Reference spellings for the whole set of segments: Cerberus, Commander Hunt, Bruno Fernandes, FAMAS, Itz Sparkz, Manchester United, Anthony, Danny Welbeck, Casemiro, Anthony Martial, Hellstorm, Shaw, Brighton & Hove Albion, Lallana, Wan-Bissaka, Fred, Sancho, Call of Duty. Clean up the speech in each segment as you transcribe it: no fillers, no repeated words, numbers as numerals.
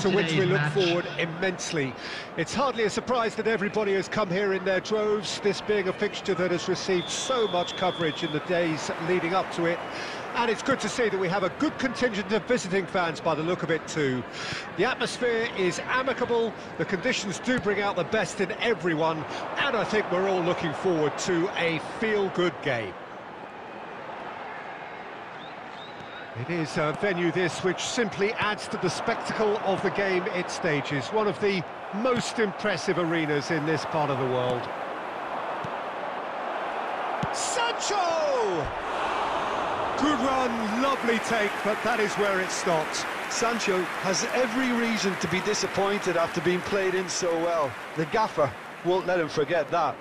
to which we look forward immensely. It's hardly a surprise that everybody has come here in their droves, this being a fixture that has received so much coverage in the days leading up to it. And it's good to see that we have a good contingent of visiting fans by the look of it too. The atmosphere is amicable, the conditions do bring out the best in everyone, and I think we're all looking forward to a feel-good game. It is a venue this which simply adds to the spectacle of the game it stages. One of the most impressive arenas in this part of the world. Sancho! Good run, lovely take, but that is where it stops. Sancho has every reason to be disappointed after being played in so well. The gaffer won't let him forget that.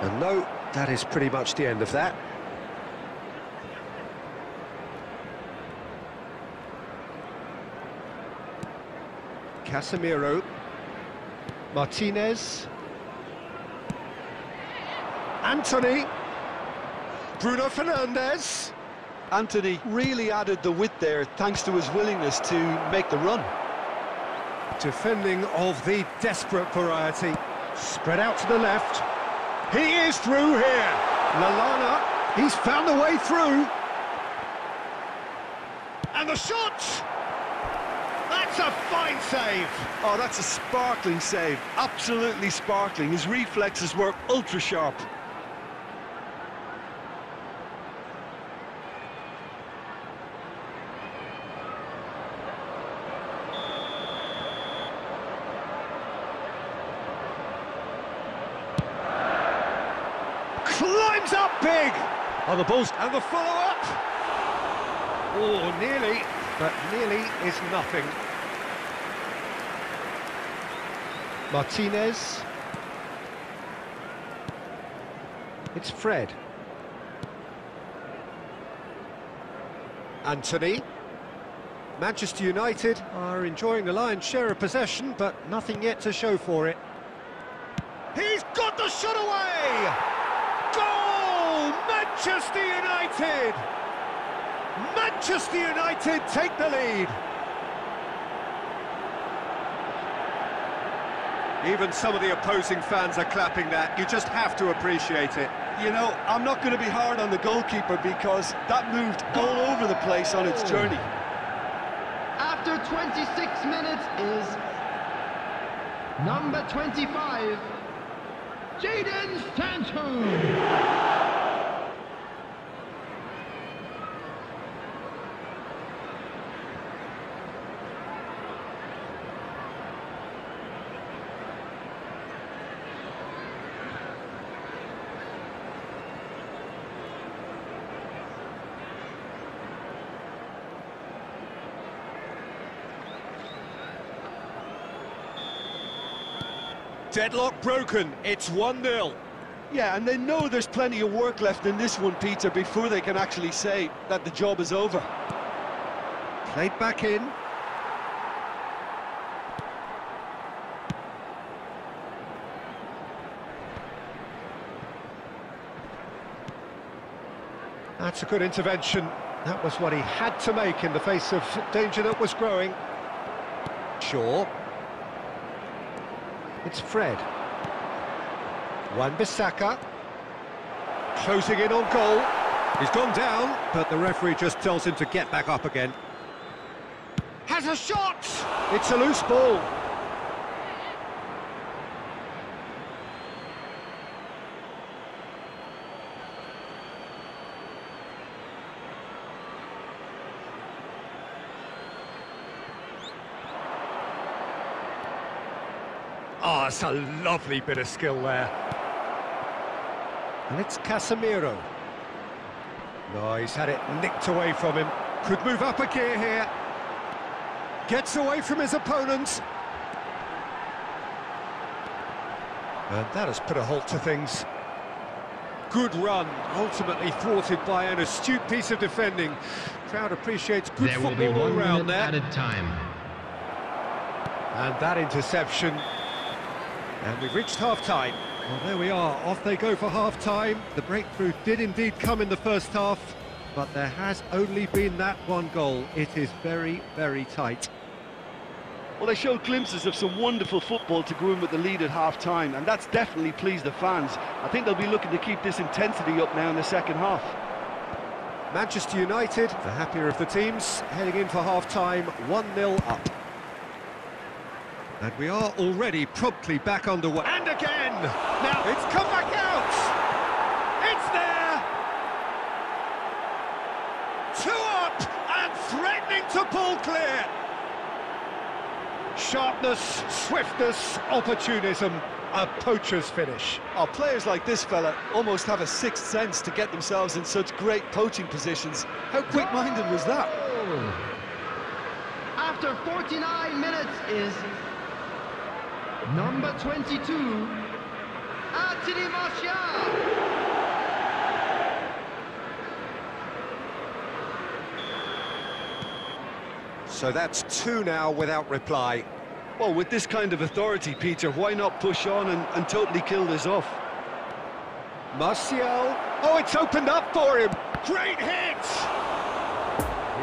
And no, that is pretty much the end of that. Casemiro, Martinez, Anthony, Bruno Fernandes. Anthony really added the width there thanks to his willingness to make the run. Defending of the desperate variety, spread out to the left. He is through here. Lallana, he's found a way through. And the shot! That's a fine save. Oh, that's a sparkling save. Absolutely sparkling. His reflexes were ultra sharp. Climbs up big! Oh, the ball's... And the follow-up! Oh, nearly, but nearly is nothing. Martinez. It's Fred. Anthony. Manchester United are enjoying the lion's share of possession, but nothing yet to show for it. He's got the shot away! Goal! Manchester United! Manchester United take the lead. Even some of the opposing fans are clapping that. You just have to appreciate it. You know, I'm not going to be hard on the goalkeeper because that moved all over the place on its journey. After 26 minutes is number 25. Jadon Sancho! Deadlock broken, it's 1-0. Yeah, and they know there's plenty of work left in this one, Peter, before they can actually say that the job is over. Played back in. That's a good intervention. That was what he had to make in the face of danger that was growing. Shaw. It's Fred. Wan-Bissaka. Closing in on goal. He's gone down, but the referee just tells him to get back up again. Has a shot! It's a loose ball. Oh, that's a lovely bit of skill there. And it's Casemiro. No, he's had it nicked away from him. Could move up a gear here. Gets away from his opponent. And that has put a halt to things. good run, ultimately thwarted by an astute piece of defending. Crowd appreciates good football all round there. Added time. And that interception. And we've reached half-time. Well, there we are, off they go for half-time. The breakthrough did indeed come in the first half, but there has only been that one goal. It is very, very tight. Well, they showed glimpses of some wonderful football to go in with the lead at half-time, and that's definitely pleased the fans. I think they'll be looking to keep this intensity up now in the second half. Manchester United, the happier of the teams, heading in for half-time, 1-0 up. And we are already promptly back underway. And again! Now it's come back out! It's there! Two up and threatening to pull clear! Sharpness, swiftness, opportunism, a poacher's finish. Oh, players like this fella almost have a sixth sense to get themselves in such great poaching positions. How quick-minded was that? After 49 minutes is number 22, Anthony Martial. So that's two now without reply. Well, with this kind of authority, Peter, why not push on and totally kill this off? Martial. Oh, it's opened up for him. Great hit!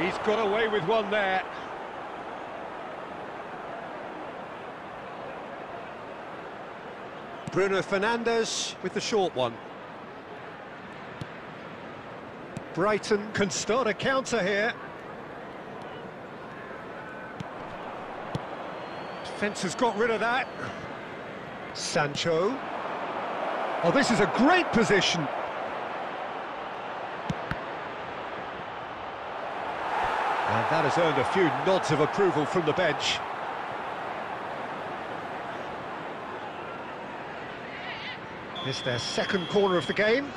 He's got away with one there. Bruno Fernandes with the short one. Brighton can start a counter here. Defence has got rid of that. Sancho. Oh, this is a great position. And that has earned a few nods of approval from the bench. This is their second corner of the game.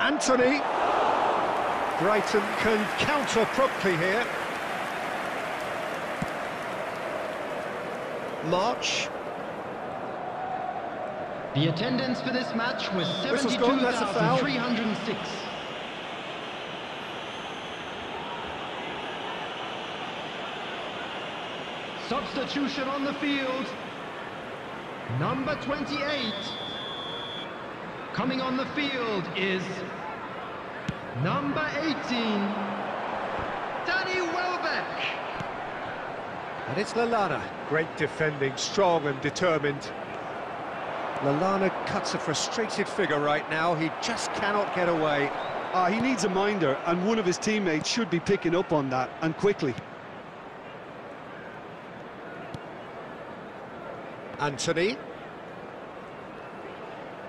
Anthony. Brighton can counter promptly here. March. The attendance for this match was 72,306. Substitution on the field. Number 28. Coming on the field is number 18, Danny Welbeck. And it's Lallana. Great defending, strong and determined. Lallana cuts a frustrated figure right now. He just cannot get away. He needs a minder, and one of his teammates should be picking up on that, and quickly. Anthony.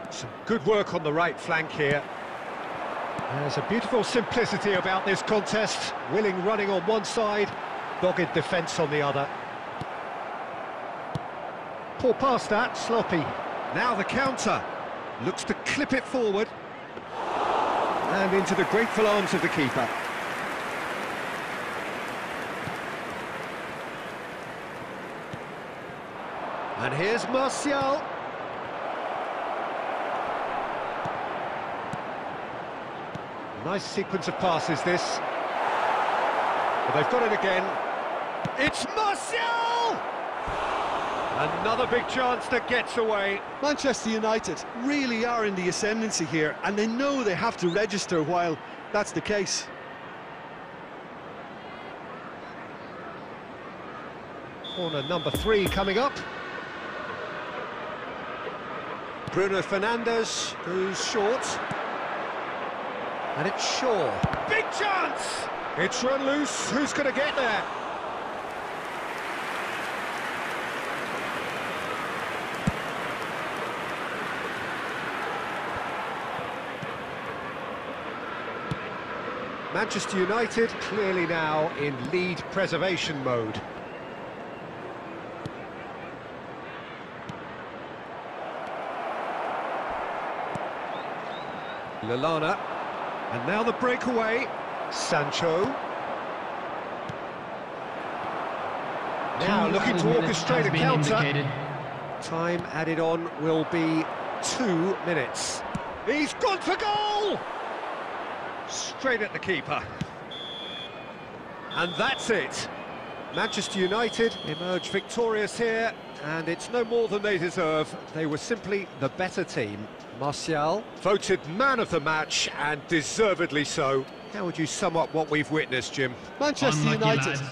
Some good work on the right flank here. There's a beautiful simplicity about this contest. Willing running on one side, dogged defence on the other. Poor pass that, sloppy. Now the counter. Looks to clip it forward. And into the grateful arms of the keeper. And here's Martial. Nice sequence of passes, this. But they've got it again. It's Martial! Another big chance that gets away. Manchester United really are in the ascendancy here, and they know they have to register while that's the case. Corner number 3 coming up. Bruno Fernandes, who's short. And it's Shaw. Big chance! It's run loose. Who's going to get there? Manchester United clearly now in lead preservation mode. Lallana. And now the breakaway, Sancho. Now looking to orchestrate a counter. Time added on will be 2 minutes. He's gone for goal! Straight at the keeper. And that's it. Manchester United emerge victorious here, and it's no more than they deserve. They were simply the better team. Martial, voted man of the match, and deservedly so. How would you sum up what we've witnessed, Jim? Manchester United.